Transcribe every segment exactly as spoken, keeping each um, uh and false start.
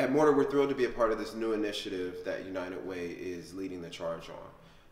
at Mortar, we're thrilled to be a part of this new initiative that United Way is leading the charge on.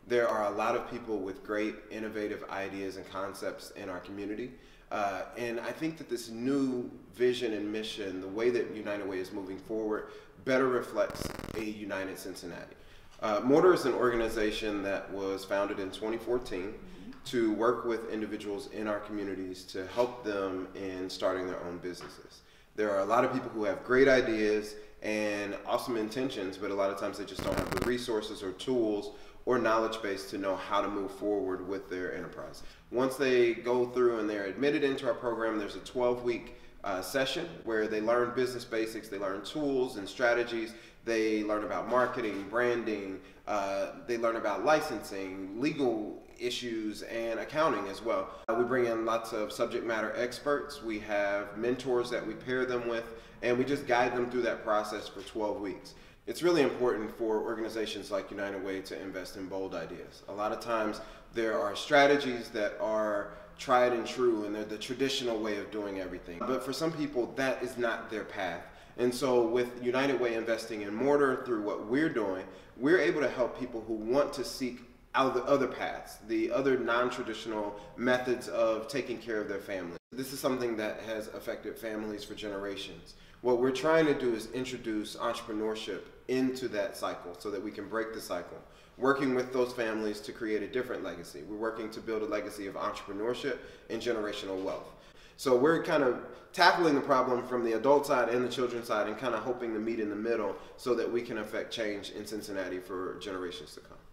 There are a lot of people with great innovative ideas and concepts in our community. Uh, and I think that this new vision and mission, the way that United Way is moving forward, better reflects a United Cincinnati. Uh, Mortar is an organization that was founded in twenty fourteen mm-hmm. to work with individuals in our communities to help them in starting their own businesses. There are a lot of people who have great ideas and awesome intentions, but a lot of times they just don't have the resources or tools or knowledge base to know how to move forward with their enterprise. Once they go through and they're admitted into our program, there's a twelve week uh, session where they learn business basics, they learn tools and strategies, they learn about marketing, branding, uh, they learn about licensing, legal issues, and accounting as well. Uh, we bring in lots of subject matter experts, we have mentors that we pair them with, and we just guide them through that process for twelve weeks. It's really important for organizations like United Way to invest in bold ideas. A lot of times there are strategies that are tried and true and they're the traditional way of doing everything. But for some people, that is not their path. And so with United Way investing in Mortar through what we're doing, we're able to help people who want to seek out the other paths, the other non-traditional methods of taking care of their family. This is something that has affected families for generations. What we're trying to do is introduce entrepreneurship into that cycle so that we can break the cycle, working with those families to create a different legacy. We're working to build a legacy of entrepreneurship and generational wealth. So we're kind of tackling the problem from the adult side and the children's side and kind of hoping to meet in the middle so that we can affect change in Cincinnati for generations to come.